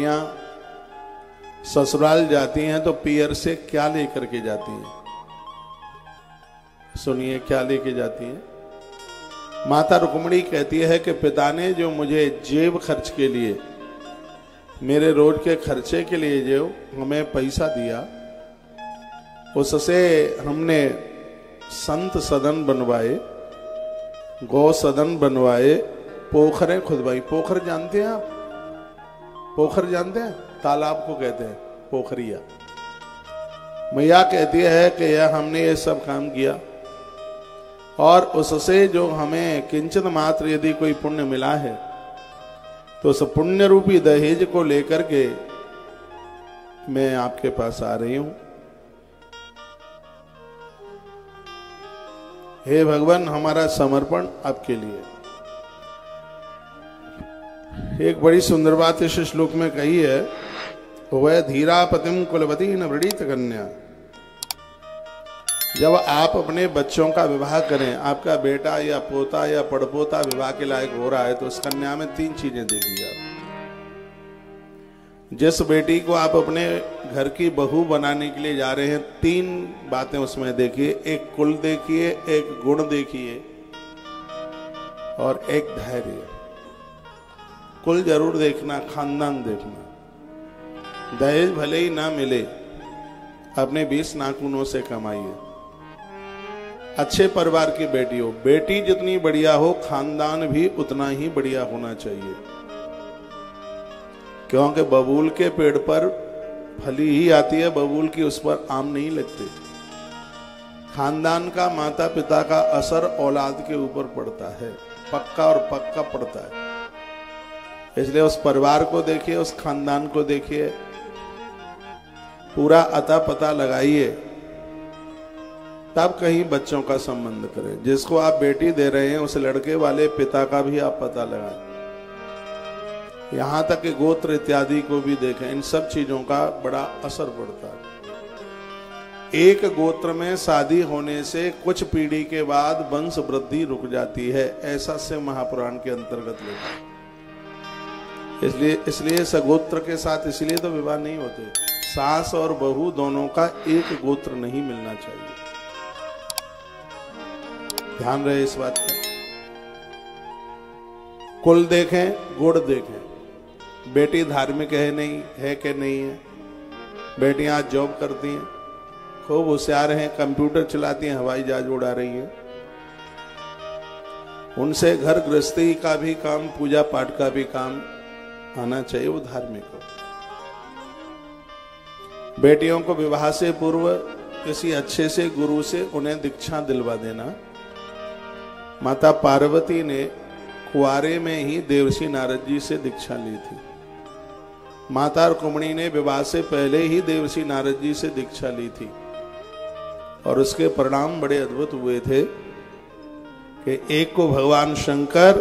बेटियां ससुराल जाती हैं तो पियर से क्या लेकर के जाती हैं? सुनिए क्या लेके जाती हैं। माता रुकमणी कहती है कि पिता ने जो मुझे जेब खर्च के लिए, मेरे रोड के खर्चे के लिए जो हमें पैसा दिया, उससे हमने संत सदन बनवाए, गौ सदन बनवाए, पोखरे खुदवाई। पोखर जानते हैं आप? पोखर जानते हैं? तालाब को कहते हैं पोखरिया। मैया कहती है कि यह हमने ये सब काम किया और उससे जो हमें किंचित मात्र यदि कोई पुण्य मिला है तो उस पुण्य रूपी दहेज को लेकर के मैं आपके पास आ रही हूं। हे भगवान, हमारा समर्पण आपके लिए। एक बड़ी सुंदर बात इस श्लोक में कही है, वह धीरा पतिं कुलवती नृड़ित कन्या। जब आप अपने बच्चों का विवाह करें, आपका बेटा या पोता या पड़पोता विवाह के लायक हो रहा है तो उस कन्या में तीन चीजें देखिए आप। जिस बेटी को आप अपने घर की बहू बनाने के लिए जा रहे हैं, तीन बातें उसमें देखिए। एक कुल देखिए, एक गुण देखिए और एक धैर्य। कुल जरूर देखना, खानदान देखना। दहेज भले ही ना मिले, अपने 20 नाखूनों से कमाइए। अच्छे परिवार की बेटी हो, बेटी जितनी बढ़िया हो खानदान भी उतना ही बढ़िया होना चाहिए, क्योंकि बबूल के पेड़ पर फली ही आती है, बबूल की उस पर आम नहीं लगते। खानदान का, माता पिता का असर औलाद के ऊपर पड़ता है, पक्का और पक्का पड़ता है। इसलिए उस परिवार को देखिए, उस खानदान को देखिए, पूरा अता पता लगाइए, तब कहीं बच्चों का संबंध करें। जिसको आप बेटी दे रहे हैं उस लड़के वाले पिता का भी आप पता लगाएं, यहां तक कि गोत्र इत्यादि को भी देखें। इन सब चीजों का बड़ा असर पड़ता है। एक गोत्र में शादी होने से कुछ पीढ़ी के बाद वंश वृद्धि रुक जाती है, ऐसा शिव महापुराण के अंतर्गत लिखा है। इसलिए सगोत्र के साथ इसलिए तो विवाह नहीं होते। सास और बहू दोनों का एक गोत्र नहीं मिलना चाहिए, ध्यान रहे इस बात का। कुल देखें, गुण देखें, बेटी धार्मिक है नहीं है कि नहीं है। बेटियां आज जॉब करती हैं, खूब होशियार हैं, कंप्यूटर चलाती हैं, हवाई जहाज उड़ा रही हैं। उनसे घर गृहस्थी का भी काम, पूजा पाठ का भी काम आना चाहिए, वो धार्मिक हो। बेटियों को विवाह से पूर्व किसी अच्छे से गुरु से उन्हें दीक्षा दिलवा देना। माता पार्वती ने कुआरे में ही देवर्षि नारद जी से दीक्षा ली थी। माता रुकमणी ने विवाह से पहले ही देवर्षि नारद जी से दीक्षा ली थी और उसके परिणाम बड़े अद्भुत हुए थे कि एक को भगवान शंकर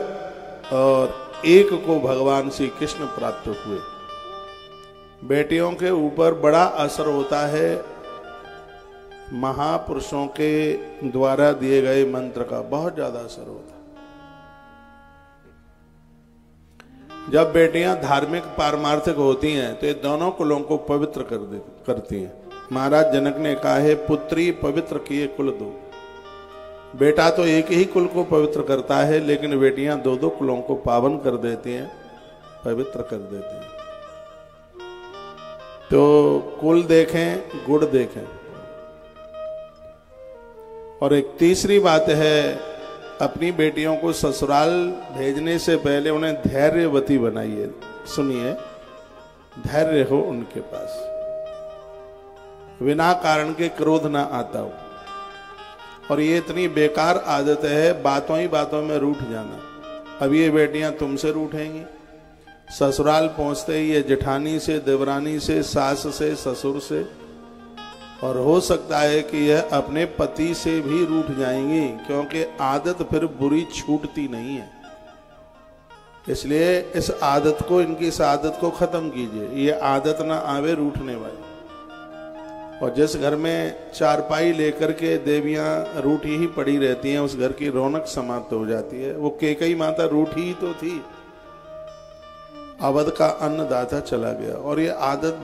और एक को भगवान श्री कृष्ण प्राप्त हुए। बेटियों के ऊपर बड़ा असर होता है महापुरुषों के द्वारा दिए गए मंत्र का, बहुत ज्यादा असर होता। जब बेटियां धार्मिक पारमार्थिक होती हैं तो ये दोनों कुलों को पवित्र करती हैं। महाराज जनक ने कहा है, पुत्री पवित्र किए कुल दो। बेटा तो एक ही कुल को पवित्र करता है, लेकिन बेटियां दो दो कुलों को पावन कर देती हैं, पवित्र कर देती हैं। तो कुल देखें, गुण देखें। और एक तीसरी बात है, अपनी बेटियों को ससुराल भेजने से पहले उन्हें धैर्यवती बनाइए। सुनिए, धैर्य हो उनके पास, बिना कारण के क्रोध ना आता हो। और ये इतनी बेकार आदत है बातों ही बातों में रूठ जाना। अब ये बेटियां तुमसे रूठेंगी, ससुराल पहुंचते ही ये जिठानी से, देवरानी से, सास से, ससुर से, और हो सकता है कि यह अपने पति से भी रूठ जाएंगी, क्योंकि आदत फिर बुरी छूटती नहीं है। इसलिए इस आदत को, इनकी इस आदत को खत्म कीजिए, ये आदत ना आवे रूठने वाली। और जिस घर में चारपाई लेकर के देवियां रूठी ही पड़ी रहती हैं, उस घर की रौनक समाप्त हो जाती है। वो केकई माता रूठी ही तो थी, अवध का अन्नदाता चला गया। और ये आदत